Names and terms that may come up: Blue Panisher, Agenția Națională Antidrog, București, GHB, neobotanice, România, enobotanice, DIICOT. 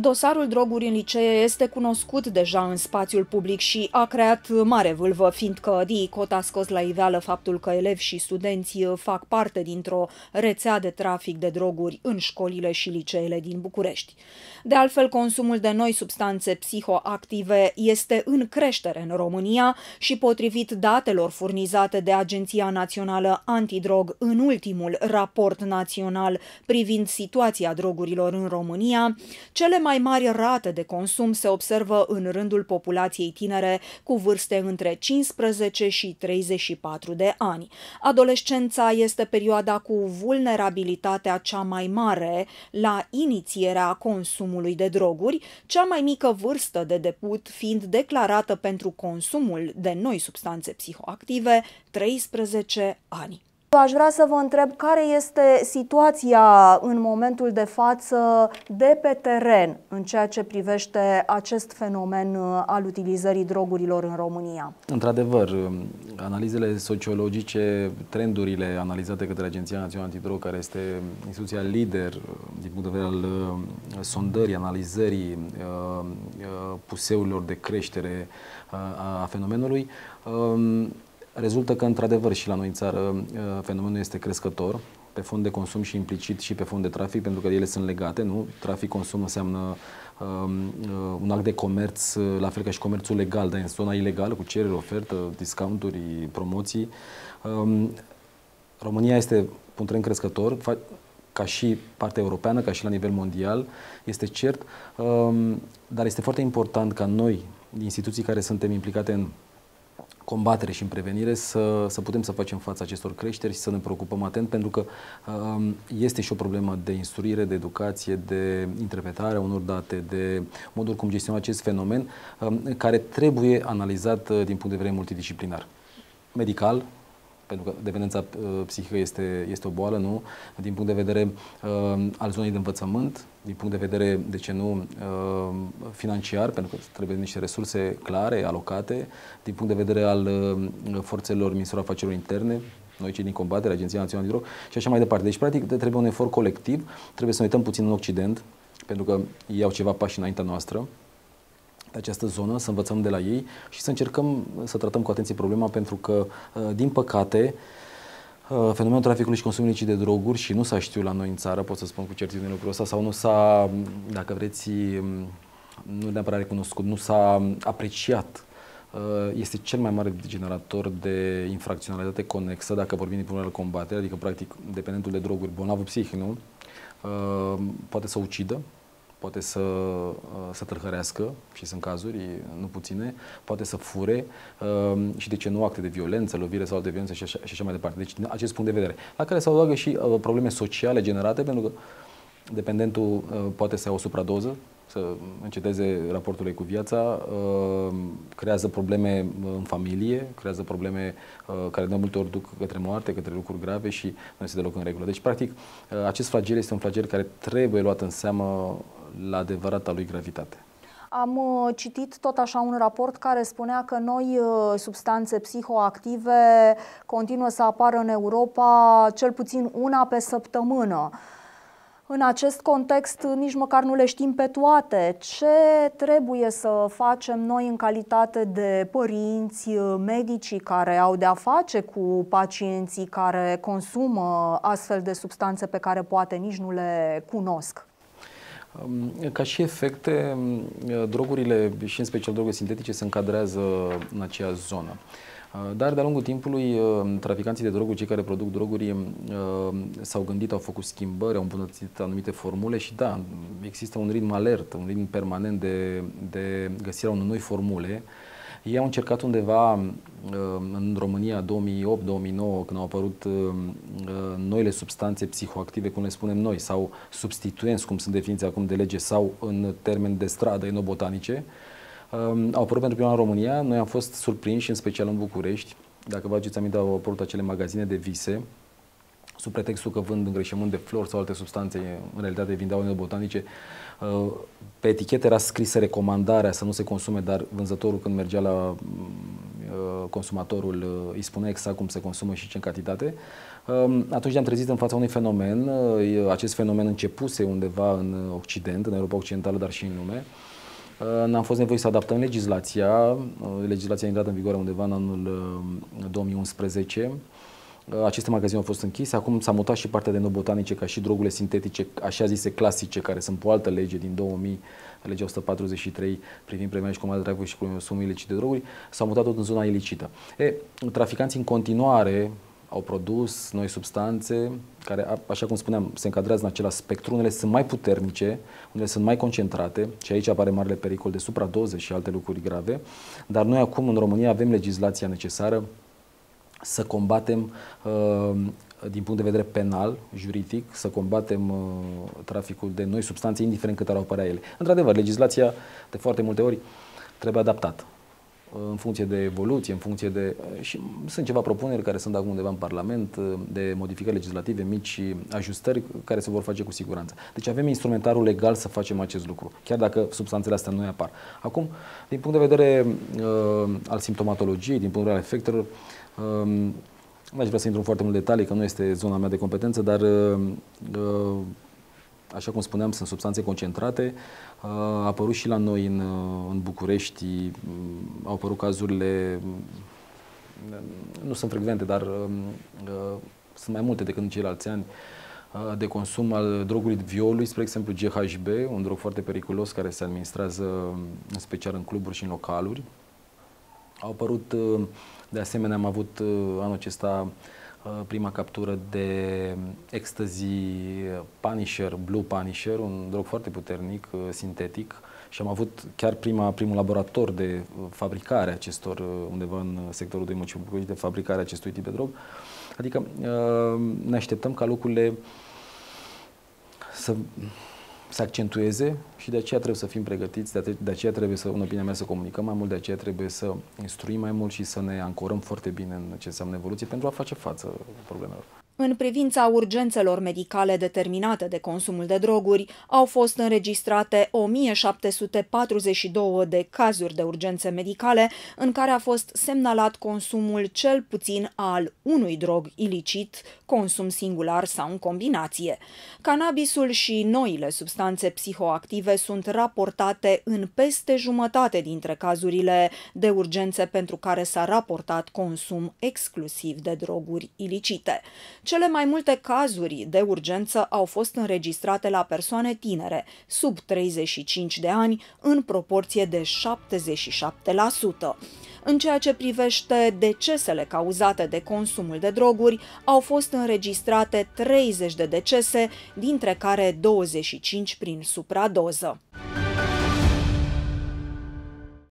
Dosarul droguri în licee este cunoscut deja în spațiul public și a creat mare vâlvă, fiindcă DIICOT a scos la iveală faptul că elevi și studenți fac parte dintr-o rețea de trafic de droguri în școlile și liceele din București. De altfel, consumul de noi substanțe psihoactive este în creștere în România și, potrivit datelor furnizate de Agenția Națională Antidrog în ultimul raport național privind situația drogurilor în România, cele mai mari rate de consum se observă în rândul populației tinere cu vârste între 15 și 34 de ani. Adolescența este perioada cu vulnerabilitatea cea mai mare la inițierea consumului de droguri, cea mai mică vârstă de debut fiind declarată pentru consumul de noi substanțe psihoactive, 13 ani. Aș vrea să vă întreb care este situația în momentul de față de pe teren în ceea ce privește acest fenomen al utilizării drogurilor în România. Într-adevăr, analizele sociologice, trendurile analizate către Agenția Națională Antidrog, care este instituția lider din punct de vedere al sondării, analizării puseurilor de creștere a fenomenului, rezultă că, într-adevăr, și la noi în țară fenomenul este crescător, pe fond de consum și implicit și pe fond de trafic, pentru că ele sunt legate, nu? Trafic-consum înseamnă un act de comerț, la fel ca și comerțul legal, dar în zona ilegală, cu cerere, ofertă, discounturi, promoții. România este un trend crescător, ca și partea europeană, ca și la nivel mondial, este cert, dar este foarte important ca noi, instituții care suntem implicate în combatere și în prevenire, să putem să facem față acestor creșteri și să ne preocupăm atent, pentru că este și o problemă de instruire, de educație, de interpretarea unor date, de modul cum gestionăm acest fenomen, care trebuie analizat din punct de vedere multidisciplinar. Medical, pentru că dependența psihică este o boală, nu? Din punct de vedere al zonei de învățământ, din punct de vedere, de ce nu, financiar, pentru că trebuie niște resurse clare, alocate, din punct de vedere al forțelor Ministerului Afacerilor Interne, noi cei din combatere, Agenția Națională Antidrog și așa mai departe. Deci, practic, trebuie un efort colectiv, trebuie să ne uităm puțin în Occident, pentru că ei au ceva pași înaintea noastră, această zonă, să învățăm de la ei și să încercăm să tratăm cu atenție problema, pentru că, din păcate, fenomenul traficului și consumului de droguri, și nu s-a știut la noi în țară, pot să spun cu certitudine lucrul ăsta, sau nu s-a, dacă vreți, nu neapărat recunoscut, nu s-a apreciat, este cel mai mare generator de infracționalitate conexă, dacă vorbim din punct de vedere al combaterii, adică, practic, dependentul de droguri, bolnavul psihic, nu? Poate să ucidă, poate să tâlhărească, și sunt cazuri, nu puține, poate să fure și, de ce nu, acte de violență, lovire sau de violență și așa mai departe. Deci, din acest punct de vedere, la care se adaugă și probleme sociale generate, pentru că dependentul poate să ia o supradoză, să înceteze raportul ei cu viața, creează probleme în familie, creează probleme care de multe ori duc către moarte, către lucruri grave și nu este deloc în regulă. Deci, practic, acest flagel este un flagel care trebuie luat în seamă la adevărata lui gravitate. Am citit tot așa un raport care spunea că noi substanțe psihoactive continuă să apară în Europa cel puțin una pe săptămână. În acest context, nici măcar nu le știm pe toate. Ce trebuie să facem noi în calitate de părinți, medicii care au de-a face cu pacienții care consumă astfel de substanțe pe care poate nici nu le cunosc? Ca și efecte, drogurile, și în special drogurile sintetice, se încadrează în acea zonă. Dar, de-a lungul timpului, traficanții de droguri, cei care produc droguri, s-au gândit, au făcut schimbări, au îmbunătățit anumite formule și, da, există un ritm alert, un ritm permanent de găsirea unor noi formule. Ei au încercat undeva în România 2008-2009, când au apărut noile substanțe psihoactive, cum le spunem noi, sau substituenți, cum sunt definiți acum de lege, sau în termeni de stradă, enobotanice. Au apărut pentru prima dată în România. Noi am fost surprinși, în special în București. Dacă vă aduceți aminte, au apărut acele magazine de vise, sub pretextul că vând îngrășământ de flori sau alte substanțe, în realitate vindeau enobotanice. Pe etichetă era scrisă recomandarea să nu se consume, dar vânzătorul, când mergea la consumatorul îi spune exact cum se consumă și ce în cantitate, atunci ne-am trezit în fața unui fenomen. Acest fenomen începuse undeva în Occident, în Europa Occidentală, dar și în lume. N-am fost nevoie să adaptăm legislația. Legislația a intrat în vigoare undeva în anul 2011. Aceste magazine au fost închise. Acum s-a mutat și partea de neobotanice, ca și drogurile sintetice, așa zise clasice, care sunt pe o altă lege din 2000, legea 143, privind prevenirea și combaterea traficului și consumului ilicit de droguri, s-au mutat tot în zona ilicită. Traficanții în continuare au produs noi substanțe care, așa cum spuneam, se încadrează în același spectru. Unele sunt mai puternice, unele sunt mai concentrate și aici apare marele pericol de supradoze și alte lucruri grave. Dar noi acum în România avem legislația necesară să combatem din punct de vedere penal, juridic, să combatem traficul de noi substanțe, indiferent cât ar apărea ele. Într-adevăr, legislația de foarte multe ori trebuie adaptată în funcție de evoluție, în funcție de... Și sunt ceva propuneri care sunt acum undeva în Parlament, de modificări legislative, mici ajustări care se vor face cu siguranță. Deci avem instrumentarul legal să facem acest lucru, chiar dacă substanțele astea nu apar. Acum, din punct de vedere al simptomatologiei, din punct de vedere al efectelor, nu aș vrea să intru în foarte multe detalii, că nu este zona mea de competență, dar așa cum spuneam, sunt substanțe concentrate. A apărut și la noi în București, au apărut cazurile, nu sunt frecvente, dar sunt mai multe decât în ceilalți ani, de consum al drogului violului, spre exemplu GHB, un drog foarte periculos care se administrează în special în cluburi și în localuri. Au apărut, de asemenea, am avut anul acesta prima captură de Ecstasy Panisher, Blue Panisher, un drog foarte puternic, sintetic, și am avut chiar primul laborator de fabricare acestor, undeva în sectorul 2 Muncii București, de fabricare acestui tip de drog. Adică ne așteptăm ca lucrurile să accentueze și de aceea trebuie să fim pregătiți, de aceea trebuie să, în opinia mea, să comunicăm mai mult, de aceea trebuie să instruim mai mult și să ne ancorăm foarte bine în ce înseamnă evoluție pentru a face față problemelor. În privința urgențelor medicale determinate de consumul de droguri, au fost înregistrate 1742 de cazuri de urgențe medicale în care a fost semnalat consumul cel puțin al unui drog ilicit, consum singular sau în combinație. Cannabisul și noile substanțe psihoactive sunt raportate în peste jumătate dintre cazurile de urgențe pentru care s-a raportat consum exclusiv de droguri ilicite. Cele mai multe cazuri de urgență au fost înregistrate la persoane tinere, sub 35 de ani, în proporție de 77%. În ceea ce privește decesele cauzate de consumul de droguri, au fost înregistrate 30 de decese, dintre care 25 prin supradoză.